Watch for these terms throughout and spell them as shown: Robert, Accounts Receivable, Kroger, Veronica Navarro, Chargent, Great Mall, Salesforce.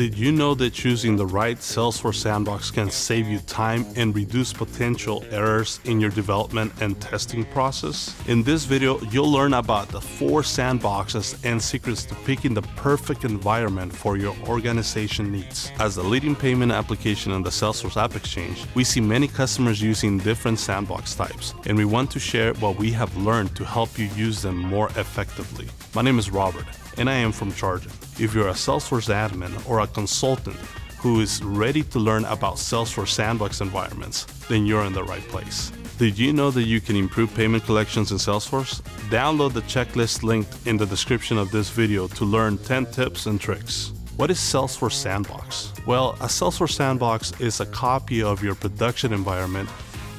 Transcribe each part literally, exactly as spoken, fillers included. Did you know that choosing the right Salesforce sandbox can save you time and reduce potential errors in your development and testing process? In this video, you'll learn about the four sandboxes and secrets to picking the perfect environment for your organization needs. As the leading payment application on the Salesforce AppExchange, we see many customers using different sandbox types, and we want to share what we have learned to help you use them more effectively. My name is Robert, and I am from Chargent. If you're a Salesforce admin or a consultant who is ready to learn about Salesforce sandbox environments, then you're in the right place. Did you know that you can improve payment collections in Salesforce? Download the checklist linked in the description of this video to learn ten tips and tricks. What is Salesforce Sandbox? Well, a Salesforce Sandbox is a copy of your production environment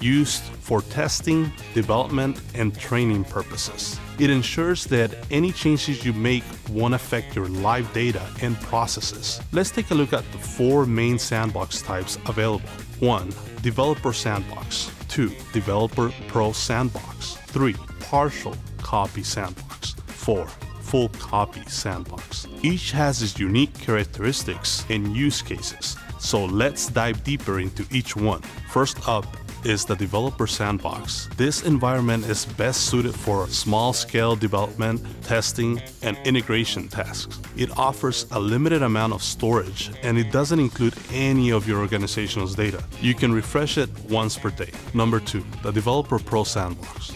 used for testing, development, and training purposes. It ensures that any changes you make won't affect your live data and processes. Let's take a look at the four main sandbox types available. one. Developer Sandbox. two. Developer Pro Sandbox. three. Partial Copy Sandbox. four. Full Copy Sandbox. Each has its unique characteristics and use cases, so let's dive deeper into each one. First up is the Developer Sandbox. This environment is best suited for small-scale development, testing, and integration tasks. It offers a limited amount of storage, and it doesn't include any of your organization's data. You can refresh it once per day. Number two, the Developer Pro Sandbox.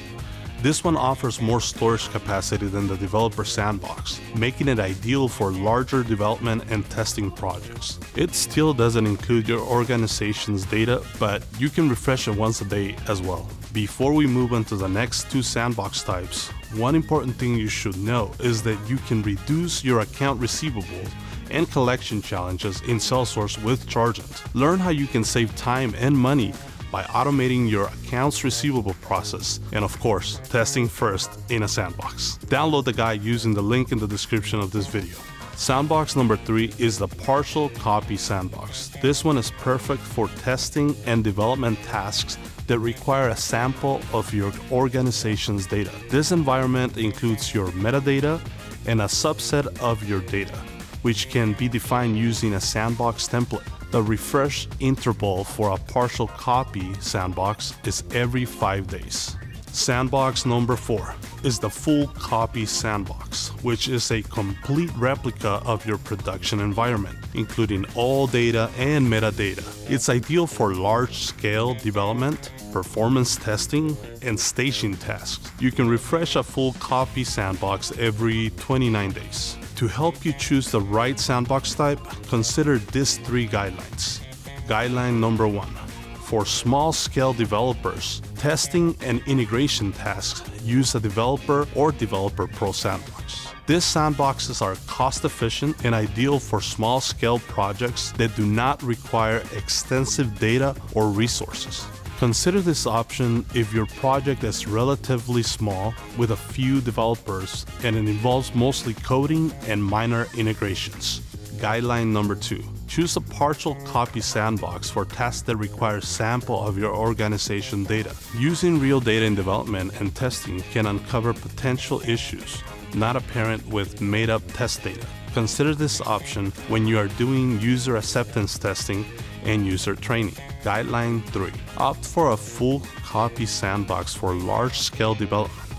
This one offers more storage capacity than the Developer Sandbox, making it ideal for larger development and testing projects. It still doesn't include your organization's data, but you can refresh it once a day as well. Before we move on to the next two sandbox types, one important thing you should know is that you can reduce your account receivable and collection challenges in Salesforce with Chargent. Learn how you can save time and money by automating your accounts receivable process, and of course, testing first in a sandbox. Download the guide using the link in the description of this video. Sandbox number three is the Partial Copy Sandbox. This one is perfect for testing and development tasks that require a sample of your organization's data. This environment includes your metadata and a subset of your data, which can be defined using a sandbox template. The refresh interval for a Partial Copy Sandbox is every five days. Sandbox number four is the Full Copy Sandbox, which is a complete replica of your production environment, including all data and metadata. It's ideal for large-scale development, performance testing, and staging tasks. You can refresh a Full Copy Sandbox every twenty-nine days. To help you choose the right sandbox type, consider these three guidelines. Guideline number one, for small-scale developers, testing and integration tasks, use a Developer or Developer Pro Sandbox. These sandboxes are cost-efficient and ideal for small-scale projects that do not require extensive data or resources. Consider this option if your project is relatively small with a few developers and it involves mostly coding and minor integrations. Guideline number two, choose a Partial Copy Sandbox for tasks that require sample of your organization data. Using real data in development and testing can uncover potential issues not apparent with made-up test data. Consider this option when you are doing user acceptance testing and user training. Guideline three, opt for a Full Copy Sandbox for large-scale development,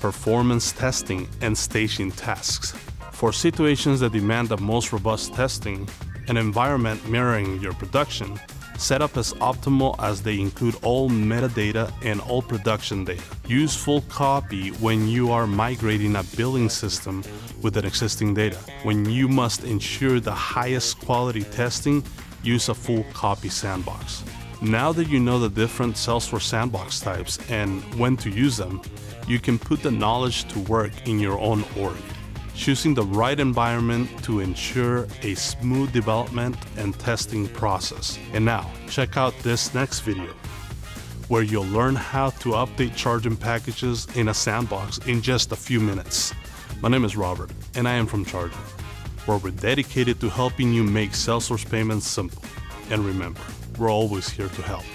performance testing, and staging tasks. For situations that demand the most robust testing, an environment mirroring your production, set up as optimal as they include all metadata and all production data. Use Full Copy when you are migrating a billing system with an existing data. When you must ensure the highest quality testing, use a Full Copy Sandbox. Now that you know the different Salesforce sandbox types and when to use them, you can put the knowledge to work in your own org, choosing the right environment to ensure a smooth development and testing process. And now, check out this next video, where you'll learn how to update Chargent packages in a sandbox in just a few minutes. My name is Robert, and I am from Chargent, where we're dedicated to helping you make Salesforce payments simple. And remember, we're always here to help.